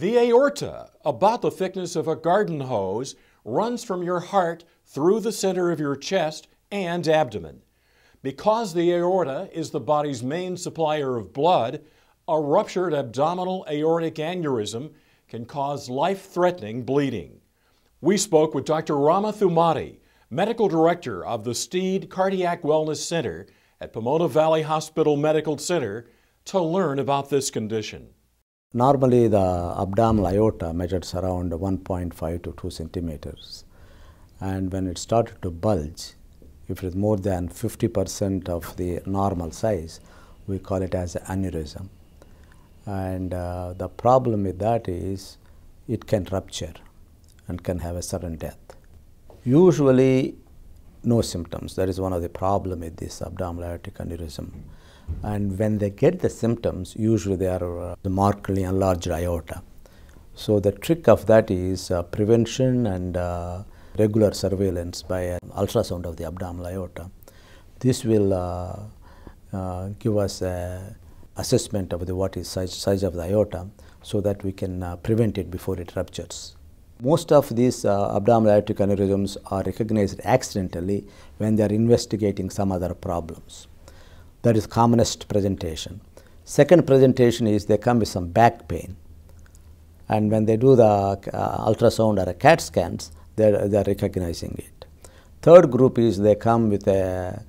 The aorta, about the thickness of a garden hose, runs from your heart through the center of your chest and abdomen. Because the aorta is the body's main supplier of blood, a ruptured abdominal aortic aneurysm can cause life-threatening bleeding. We spoke with Dr. Rama Thumati, Medical Director of the Steed Cardiac Wellness Center at Pomona Valley Hospital Medical Center, to learn about this condition. Normally, the abdominal aorta measures around 1.5 to 2 centimeters, and when it started to bulge, if it is more than 50% of the normal size, we call it as aneurysm. And the problem with that is it can rupture and can have a sudden death. Usually, no symptoms. That is one of the problems with this abdominal aortic aneurysm. And when they get the symptoms, usually they are the markedly enlarged aorta. So the trick of that is prevention and regular surveillance by an ultrasound of the abdominal aorta. This will give us an assessment of what is the size of the aorta, so that we can prevent it before it ruptures. Most of these abdominal aortic aneurysms are recognized accidentally when they are investigating some other problems. That is commonest presentation. Second presentation is they come with some back pain. And when they do the ultrasound or a CAT scans, they are recognizing it. Third group is they come with a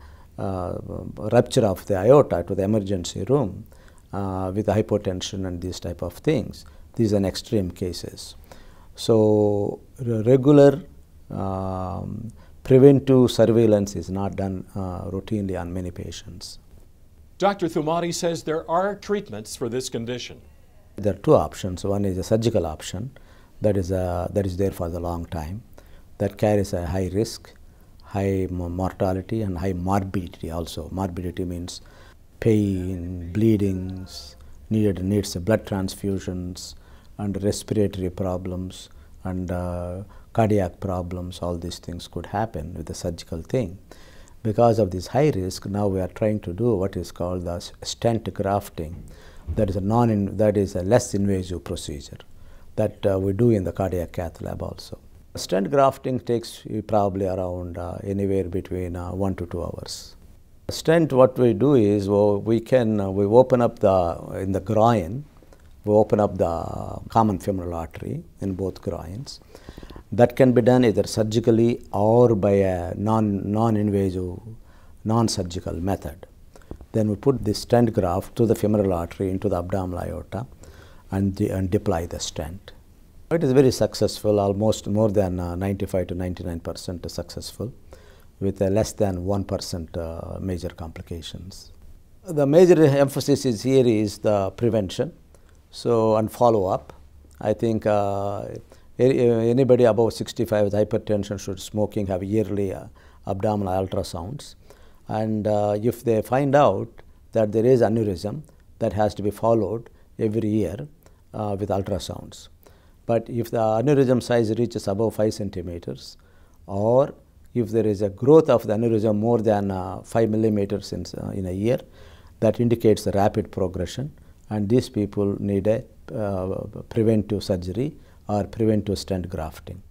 rupture of the aorta to the emergency room with hypotension and these type of things. These are extreme cases. So regular preventive surveillance is not done routinely on many patients. Dr. Thumati says there are treatments for this condition. There are two options. One is a surgical option that is there for the long time, that carries a high risk, high mortality and high morbidity also. Morbidity means pain, bleedings, needs blood transfusions and respiratory problems and cardiac problems. All these things could happen with the surgical thing. Because of this high risk, now we are trying to do what is called the stent grafting. That is a less invasive procedure that we do in the cardiac cath lab also. Stent grafting takes probably around anywhere between 1 to 2 hours. Stent, what we do is we open up in the groin. We open up the common femoral artery in both groins. That can be done either surgically or by a non-invasive, non-surgical method. Then we put the stent graft to the femoral artery into the abdominal aorta and deploy the stent. It is very successful, almost more than 95 to 99% successful, with less than 1% major complications. The major emphasis is here is the prevention. So, and follow up. I think anybody above 65 with hypertension should smoking have yearly abdominal ultrasounds. And if they find out that there is aneurysm, that has to be followed every year with ultrasounds. But if the aneurysm size reaches above 5 centimeters, or if there is a growth of the aneurysm more than 5 millimeters in a year, that indicates the rapid progression. And these people need a preventive surgery or preventive stent grafting.